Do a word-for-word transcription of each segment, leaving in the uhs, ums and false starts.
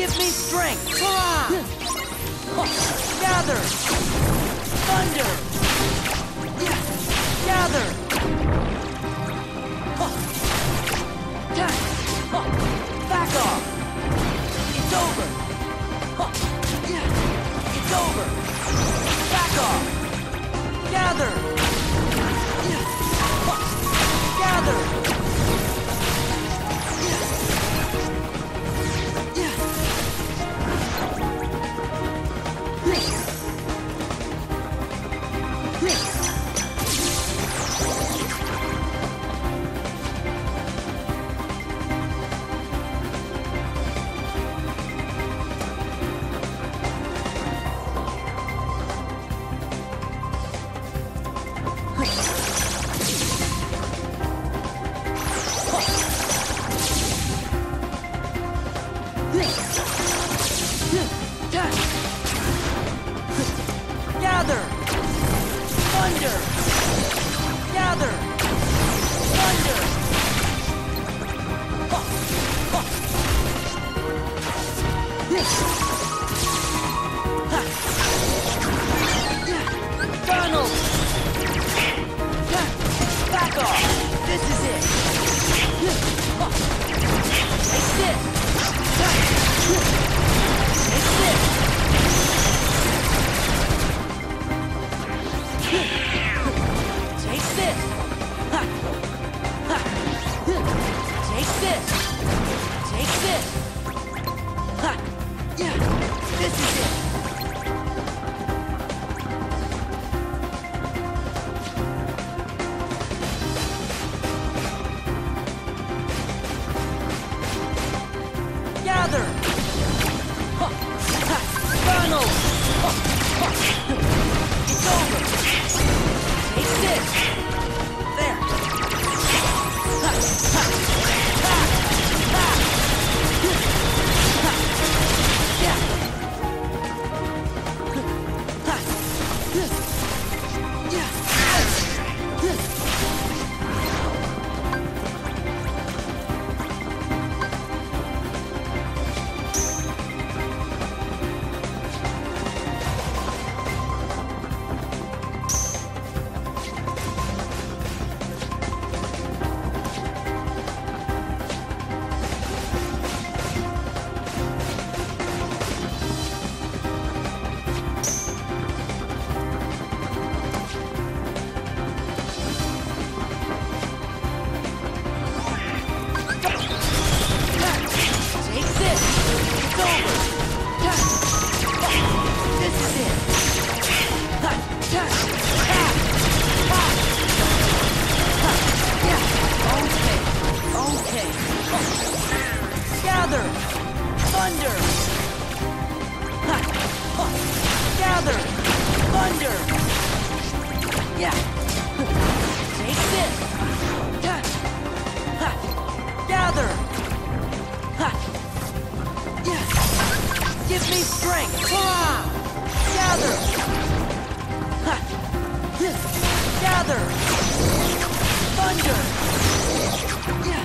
Give me strength! Hurrah! Gather! Thunder! Gather! Back off! It's over! It's over! Back off! Gather! Gather! Gather! Thunder! Gather! Thunder! Donald! Back off! This is it! It's this! It's this! Gather! Donald! It's over! Take this! There! Gather! Thunder! Gather! Thunder! Yeah! Take this! Gather! Give me strength! Hurrah! Gather! Gather! Thunder! Yeah!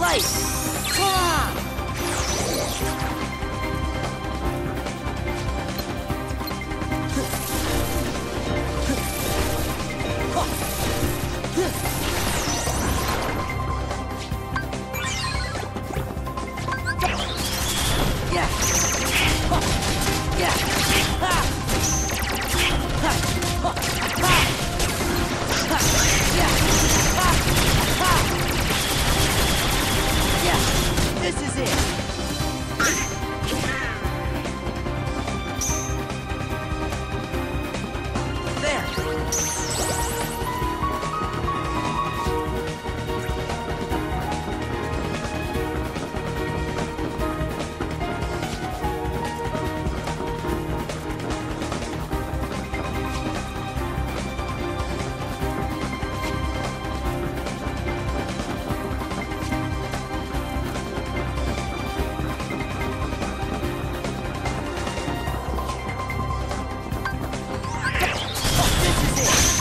Light! Hurrah! Thunder.